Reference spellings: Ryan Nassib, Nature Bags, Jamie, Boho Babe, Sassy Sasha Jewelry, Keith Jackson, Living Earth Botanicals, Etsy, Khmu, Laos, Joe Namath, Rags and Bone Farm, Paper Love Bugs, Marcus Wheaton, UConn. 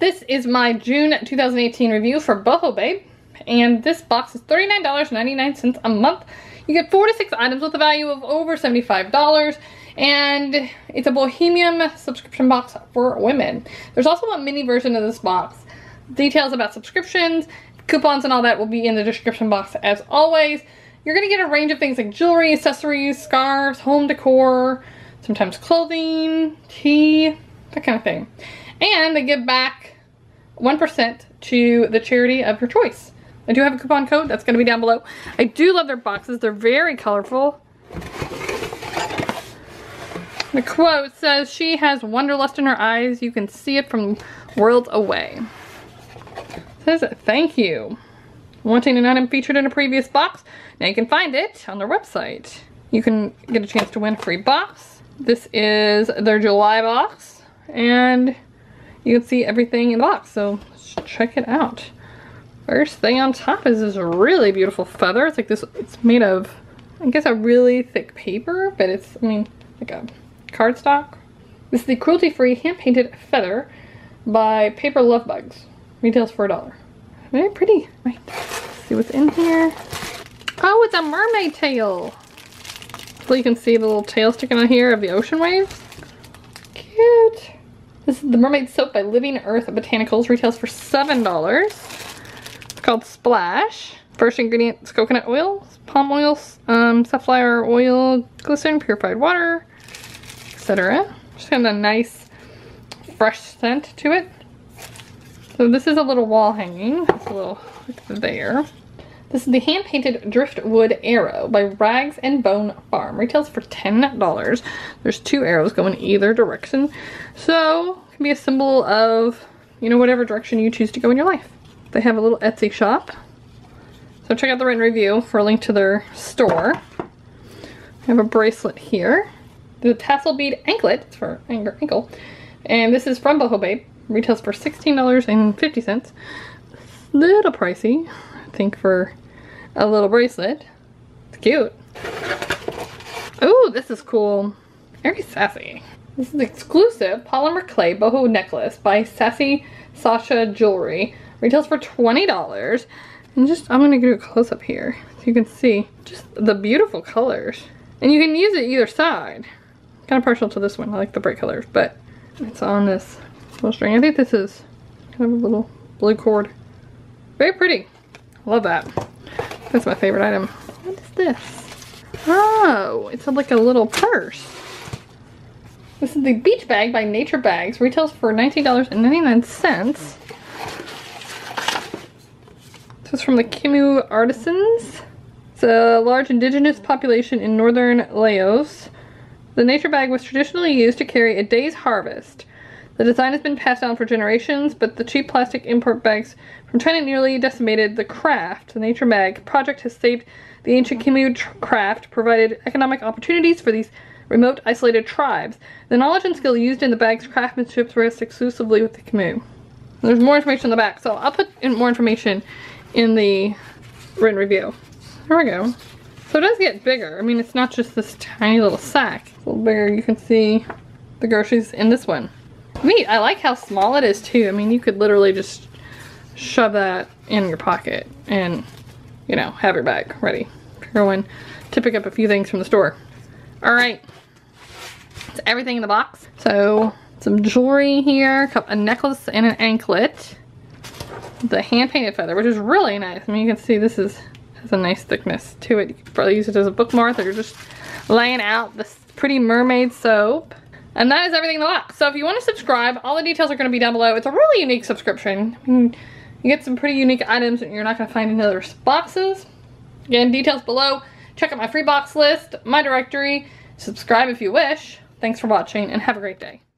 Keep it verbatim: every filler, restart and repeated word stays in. This is my June two thousand eighteen review for Boho Babe, and this box is thirty-nine ninety-nine a month. You get four to six items with a value of over seventy-five dollars, and it's a bohemian subscription box for women. There's also a mini version of this box. Details about subscriptions, coupons, and all that will be in the description box as always. You're going to get a range of things like jewelry, accessories, scarves, home decor, sometimes clothing, tea, that kind of thing. And they give back one percent to the charity of your choice. I do have a coupon code. That's going to be down below. I do love their boxes. They're very colorful. The quote says, "She has wanderlust in her eyes. You can see it from worlds away." It says, "Thank you. Wanting an item featured in a previous box? Now you can find it on their website. You can get a chance to win a free box." This is their July box, and you can see everything in the box, so let's check it out. First thing on top is this really beautiful feather. It's like this, it's made of, I guess, a really thick paper, but it's, I mean, like a cardstock. This is the cruelty-free hand-painted feather by Paper Love Bugs. Retails for a dollar. Very pretty. Right. Let's see what's in here. Oh, it's a mermaid tail. So you can see the little tail sticking out here of the ocean waves. Cute. This is the Mermaid Soap by Living Earth Botanicals. Retails for seven dollars. It's called Splash. First ingredient is coconut oil, palm oil, um, safflower oil, glycerin, purified water, et cetera. Just got a nice fresh scent to it. So this is a little wall hanging. It's a little like there. This is the hand-painted driftwood arrow by Rags and Bone Farm. Retails for ten dollars. There's two arrows going either direction. So it can be a symbol of, you know, whatever direction you choose to go in your life. They have a little Etsy shop. So check out the written review for a link to their store. I have a bracelet here. The tassel bead anklet, it's for anger ankle. And this is from Boho Babe. Retails for sixteen fifty. Little pricey, I think, for a little bracelet. It's cute. Oh, this is cool. Very sassy. This is exclusive polymer clay boho necklace by Sassy Sasha Jewelry. Retails for twenty dollars. And just, I'm gonna do a close up here so you can see just the beautiful colors. And you can use it either side. Kind of partial to this one. I like the bright colors, but it's on this little string. I think this is kind of a little blue cord. Very pretty. Love that. That's my favorite item. What is this? Oh, it's like a little purse. This is the beach bag by Nature Bags. Retails for nineteen ninety-nine. This is from the Khmu Artisans. It's a large indigenous population in northern Laos. The Nature Bag was traditionally used to carry a day's harvest. The design has been passed down for generations, but the cheap plastic import bags from China nearly decimated the craft. The Nature Bag project has saved the ancient Khmu craft, provided economic opportunities for these remote, isolated tribes. The knowledge and skill used in the bag's craftsmanship rests exclusively with the Khmu. There's more information on the back, so I'll put in more information in the written review. There we go. So it does get bigger. I mean, it's not just this tiny little sack. It's a little bigger. You can see the groceries in this one. Neat. I like how small it is too. I mean, you could literally just shove that in your pocket and, you know, have your bag ready if you're going to pick up a few things from the store. Alright, it's everything in the box. So some jewelry here, a necklace and an anklet. The hand-painted feather, which is really nice. I mean, you can see this is has a nice thickness to it. You could probably use it as a bookmark or just laying out this pretty mermaid soap. And that is everything in the box. So if you want to subscribe, all the details are going to be down below. It's a really unique subscription. I mean, you get some pretty unique items that you're not going to find in other boxes. Again, details below. Check out my free box list, my directory. Subscribe if you wish. Thanks for watching and have a great day.